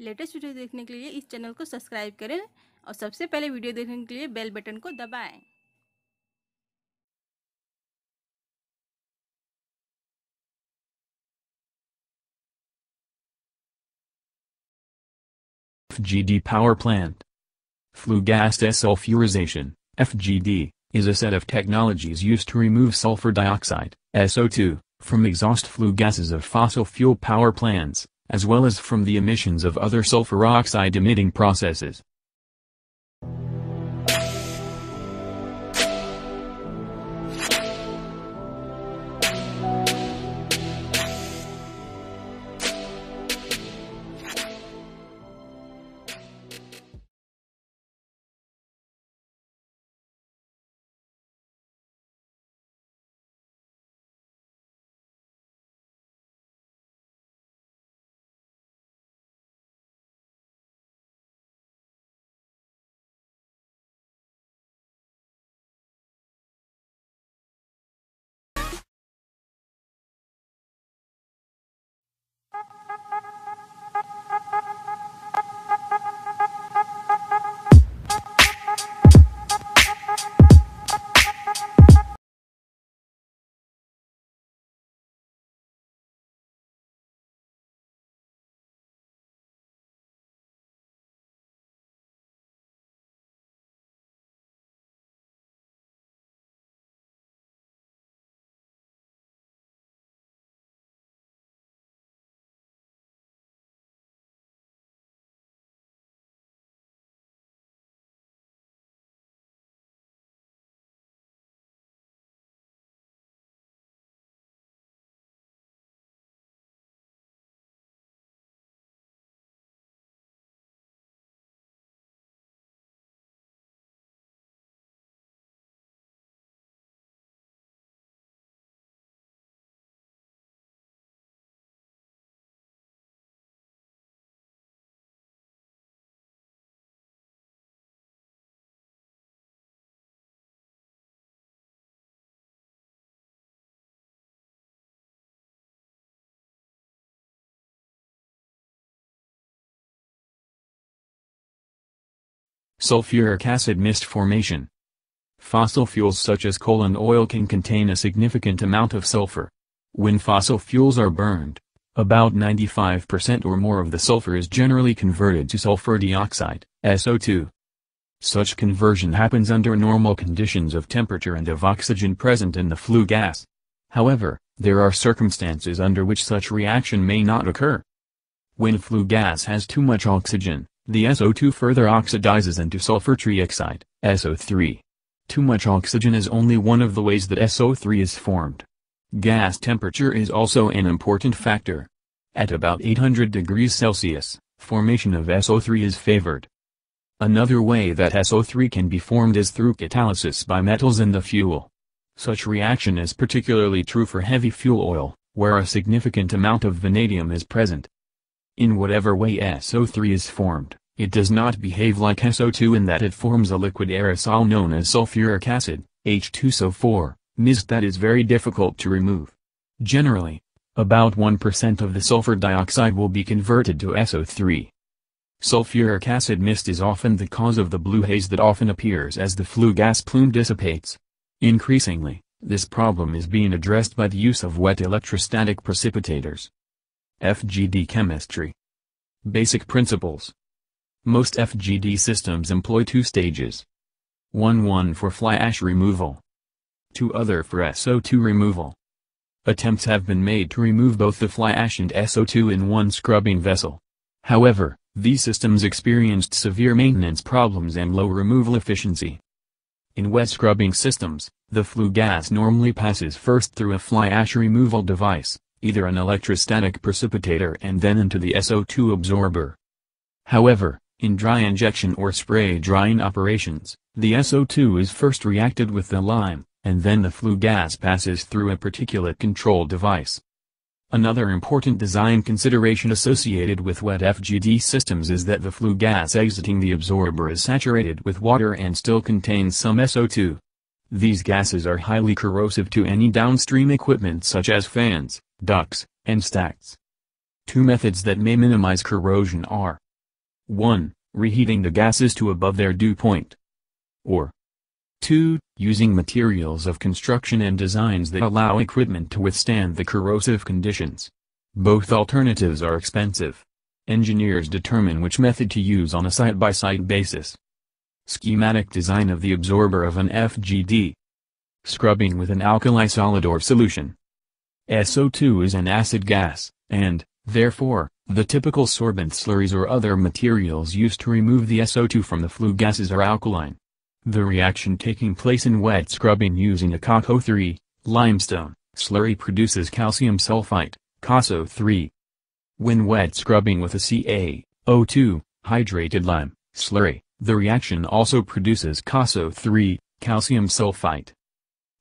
Latest video देखने के लिए इस चैनल को सब्सक्राइब करें और सबसे पहले वीडियो देखने के लिए बेल बटन को दबाएं। FGD power plant. Flue gas desulfurization, FGD, is a set of technologies used to remove sulfur dioxide, SO2, from exhaust flue gases of fossil fuel power plants, as well as from the emissions of other sulfur oxide emitting processes. Sulfuric acid mist formation. Fossil fuels such as coal and oil can contain a significant amount of sulfur. When fossil fuels are burned, about 95% or more of the sulfur is generally converted to sulfur dioxide, SO2. Such conversion happens under normal conditions of temperature and of oxygen present in the flue gas. However, there are circumstances under which such reaction may not occur. When flue gas has too much oxygen, the SO2 further oxidizes into sulfur trioxide, SO3. Too much oxygen is only one of the ways that SO3 is formed. Gas temperature is also an important factor. At about 800 degrees Celsius, formation of SO3 is favored. Another way that SO3 can be formed is through catalysis by metals in the fuel. Such reaction is particularly true for heavy fuel oil, where a significant amount of vanadium is present. In whatever way SO3 is formed, it does not behave like SO2 in that it forms a liquid aerosol known as sulfuric acid, H2SO4, mist that is very difficult to remove. Generally, about 1% of the sulfur dioxide will be converted to SO3. Sulfuric acid mist is often the cause of the blue haze that often appears as the flue gas plume dissipates. Increasingly, this problem is being addressed by the use of wet electrostatic precipitators. FGD chemistry. Basic principles. Most FGD systems employ two stages. One for fly ash removal. Two other for SO2 removal. Attempts have been made to remove both the fly ash and SO2 in one scrubbing vessel. However, these systems experienced severe maintenance problems and low removal efficiency. In wet scrubbing systems, the flue gas normally passes first through a fly ash removal device, either an electrostatic precipitator and then into the SO2 absorber. However, in dry injection or spray drying operations, the SO2 is first reacted with the lime, and then the flue gas passes through a particulate control device. Another important design consideration associated with wet FGD systems is that the flue gas exiting the absorber is saturated with water and still contains some SO2. These gases are highly corrosive to any downstream equipment such as fans, ducts, and stacks. Two methods that may minimize corrosion are 1. Reheating the gases to above their dew point. Or 2. Using materials of construction and designs that allow equipment to withstand the corrosive conditions. Both alternatives are expensive. Engineers determine which method to use on a site-by-site basis. Schematic design of the absorber of an FGD. Scrubbing with an alkali solid or solution. SO2 is an acid gas, and, therefore, the typical sorbent slurries or other materials used to remove the SO2 from the flue gases are alkaline. The reaction taking place in wet scrubbing using a CaCO3, limestone, slurry produces calcium sulfite, CaSO3. When wet scrubbing with a CaO2, hydrated lime, slurry, the reaction also produces CaSO3, calcium sulfite.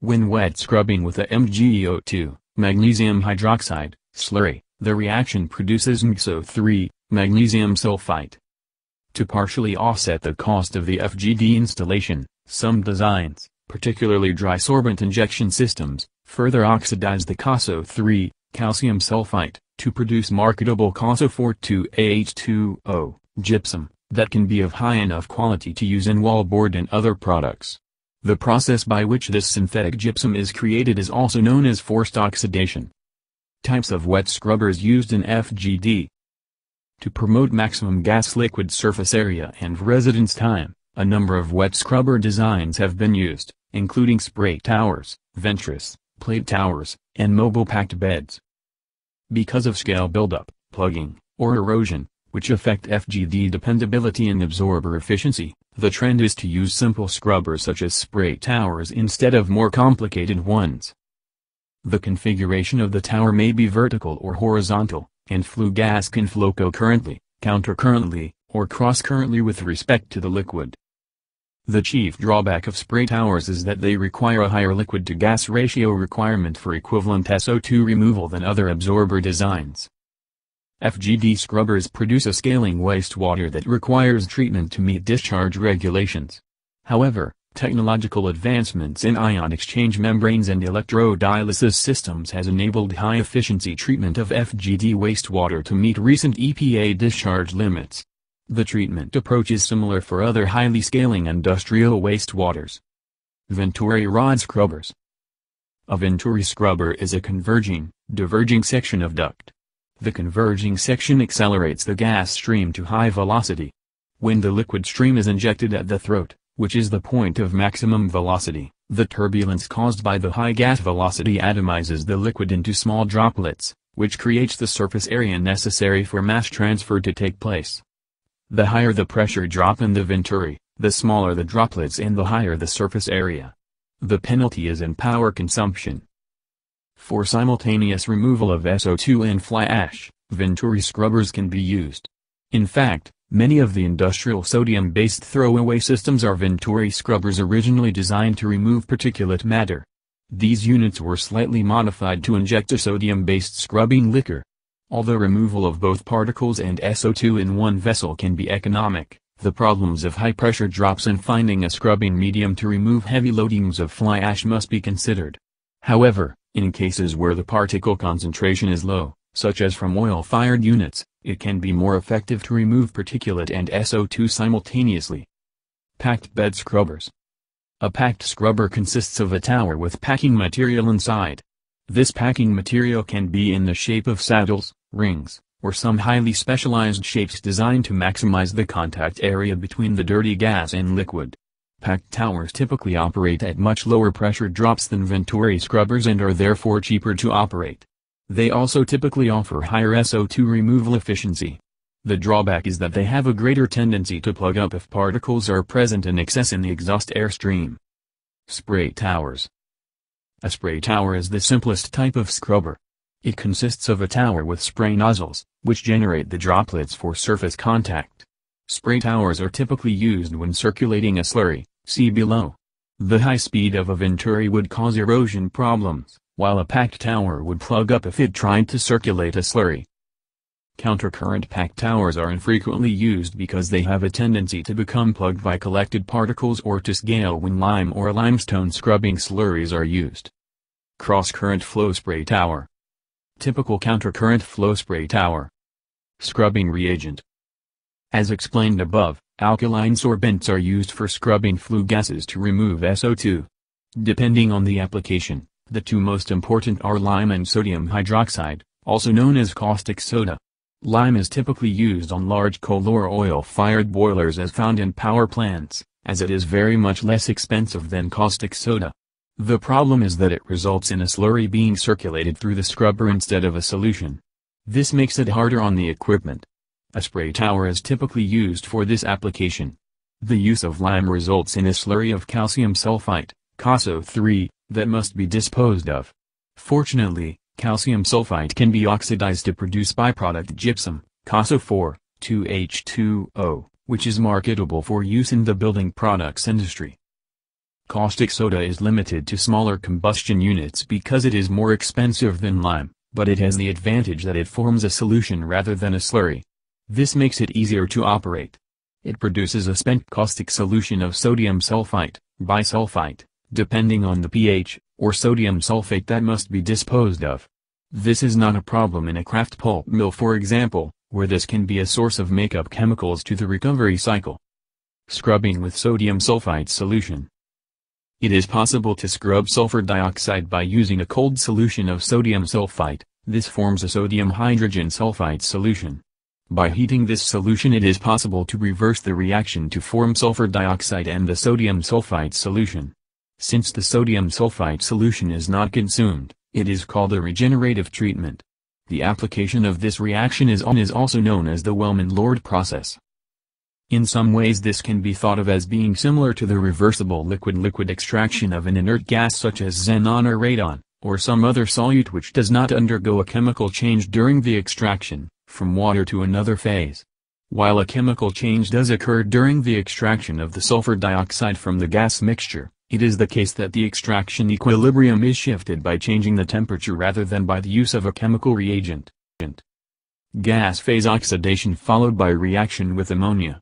When wet scrubbing with a MgO2, magnesium hydroxide, slurry, the reaction produces MgSO3, magnesium sulfite. To partially offset the cost of the FGD installation, some designs, particularly dry sorbent injection systems, further oxidize the CaSO3, calcium sulfite, to produce marketable CaSO4·2H2O, gypsum, that can be of high enough quality to use in wallboard and other products. The process by which this synthetic gypsum is created is also known as forced oxidation. Types of wet scrubbers used in FGD. To promote maximum gas-liquid surface area and residence time, a number of wet scrubber designs have been used, including spray towers, ventris, plate towers, and mobile packed beds. Because of scale buildup, plugging, or erosion, which affect FGD dependability and absorber efficiency, the trend is to use simple scrubbers such as spray towers instead of more complicated ones. The configuration of the tower may be vertical or horizontal, and flue gas can flow concurrently, countercurrently, or cross-currently with respect to the liquid. The chief drawback of spray towers is that they require a higher liquid-to-gas ratio requirement for equivalent SO2 removal than other absorber designs. FGD scrubbers produce a scaling wastewater that requires treatment to meet discharge regulations. However, technological advancements in ion exchange membranes and electrodialysis systems has enabled high-efficiency treatment of FGD wastewater to meet recent EPA discharge limits. The treatment approach is similar for other highly scaling industrial wastewaters. Venturi rod scrubbers. A venturi scrubber is a converging, diverging section of duct. The converging section accelerates the gas stream to high velocity. When the liquid stream is injected at the throat, which is the point of maximum velocity, the turbulence caused by the high gas velocity atomizes the liquid into small droplets, which creates the surface area necessary for mass transfer to take place. The higher the pressure drop in the venturi, the smaller the droplets and the higher the surface area. The penalty is in power consumption. For simultaneous removal of SO2 and fly ash, venturi scrubbers can be used. In fact, many of the industrial sodium-based throwaway systems are venturi scrubbers originally designed to remove particulate matter. These units were slightly modified to inject a sodium-based scrubbing liquor. Although removal of both particles and SO2 in one vessel can be economic, the problems of high pressure drops and finding a scrubbing medium to remove heavy loadings of fly ash must be considered. However, in cases where the particle concentration is low, such as from oil-fired units, it can be more effective to remove particulate and SO2 simultaneously. Packed bed scrubbers. A packed scrubber consists of a tower with packing material inside. This packing material can be in the shape of saddles, rings, or some highly specialized shapes designed to maximize the contact area between the dirty gas and liquid. Packed towers typically operate at much lower pressure drops than venturi scrubbers and are therefore cheaper to operate. They also typically offer higher SO2 removal efficiency. The drawback is that they have a greater tendency to plug up if particles are present in excess in the exhaust airstream. Spray towers. A spray tower is the simplest type of scrubber. It consists of a tower with spray nozzles, which generate the droplets for surface contact. Spray towers are typically used when circulating a slurry. See below. The high speed of a venturi would cause erosion problems, while a packed tower would plug up if it tried to circulate a slurry. Countercurrent packed towers are infrequently used because they have a tendency to become plugged by collected particles or to scale when lime or limestone scrubbing slurries are used. Cross-current flow spray tower. Typical countercurrent flow spray tower. Scrubbing reagent. As explained above, alkaline sorbents are used for scrubbing flue gases to remove SO2. Depending on the application, the two most important are lime and sodium hydroxide, also known as caustic soda. Lime is typically used on large coal or oil-fired boilers as found in power plants, as it is very much less expensive than caustic soda. The problem is that it results in a slurry being circulated through the scrubber instead of a solution. This makes it harder on the equipment. A spray tower is typically used for this application. The use of lime results in a slurry of calcium sulfite, CaSO3, that must be disposed of. Fortunately, calcium sulfite can be oxidized to produce byproduct gypsum, CaSO4·2H2O, which is marketable for use in the building products industry. Caustic soda is limited to smaller combustion units because it is more expensive than lime, but it has the advantage that it forms a solution rather than a slurry. This makes it easier to operate. It produces a spent caustic solution of sodium sulfite, bisulfite, depending on the pH, or sodium sulfate that must be disposed of. This is not a problem in a kraft pulp mill, for example, where this can be a source of makeup chemicals to the recovery cycle. Scrubbing with sodium sulfite solution. It is possible to scrub sulfur dioxide by using a cold solution of sodium sulfite. This forms a sodium hydrogen sulfide solution. By heating this solution, it is possible to reverse the reaction to form sulfur dioxide and the sodium sulfite solution. Since the sodium sulfite solution is not consumed, it is called a regenerative treatment. The application of this reaction is also known as the Wellman-Lord process. In some ways, this can be thought of as being similar to the reversible liquid-liquid extraction of an inert gas such as xenon or radon, or some other solute which does not undergo a chemical change during the extraction, from water to another phase. While a chemical change does occur during the extraction of the sulfur dioxide from the gas mixture, it is the case that the extraction equilibrium is shifted by changing the temperature rather than by the use of a chemical reagent. Gas phase oxidation followed by reaction with ammonia.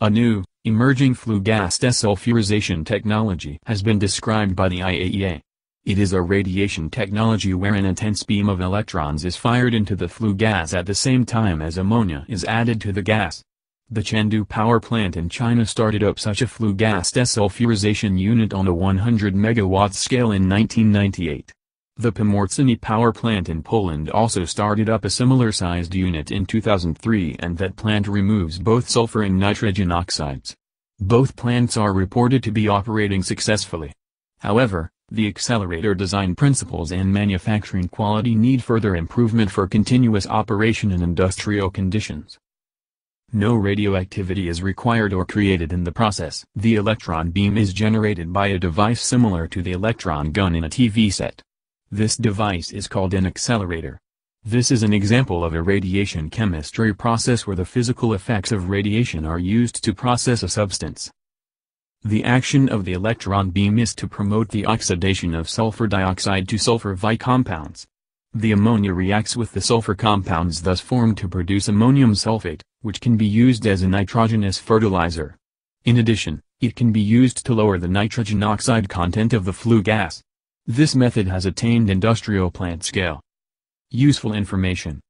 A new, emerging flue gas desulfurization technology has been described by the IAEA. It is a radiation technology where an intense beam of electrons is fired into the flue gas at the same time as ammonia is added to the gas. The Chengdu power plant in China started up such a flue gas desulfurization unit on a 100 megawatt scale in 1998. The Pomorcyny power plant in Poland also started up a similar-sized unit in 2003, and that plant removes both sulfur and nitrogen oxides. Both plants are reported to be operating successfully. However, the accelerator design principles and manufacturing quality need further improvement for continuous operation in industrial conditions. No radioactivity is required or created in the process. The electron beam is generated by a device similar to the electron gun in a TV set. This device is called an accelerator. This is an example of a radiation chemistry process where the physical effects of radiation are used to process a substance. The action of the electron beam is to promote the oxidation of sulfur dioxide to sulfur Vi compounds. The ammonia reacts with the sulfur compounds thus formed to produce ammonium sulfate, which can be used as a nitrogenous fertilizer. In addition, it can be used to lower the nitrogen oxide content of the flue gas. This method has attained industrial plant scale. Useful information.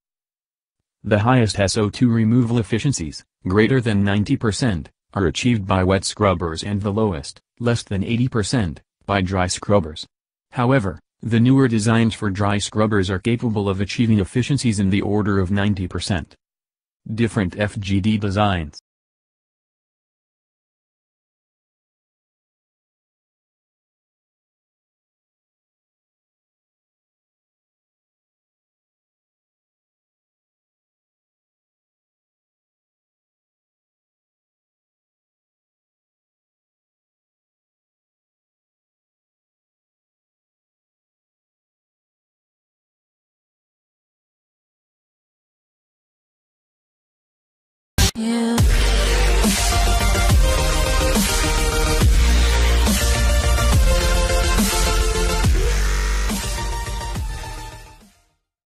The highest SO2 removal efficiencies, greater than 90%, are achieved by wet scrubbers, and the lowest, less than 80%, by dry scrubbers. However, the newer designs for dry scrubbers are capable of achieving efficiencies in the order of 90%. Different FGD designs. Yeah.